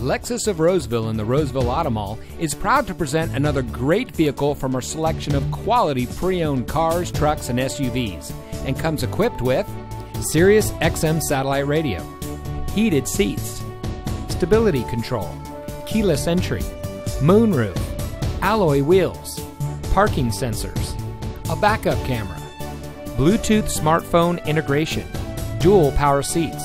Lexus of Roseville in the Roseville Auto Mall is proud to present another great vehicle from our selection of quality pre-owned cars, trucks, and SUVs, and comes equipped with Sirius XM satellite radio, heated seats, stability control, keyless entry, moonroof, alloy wheels, parking sensors, a backup camera, Bluetooth smartphone integration, dual power seats,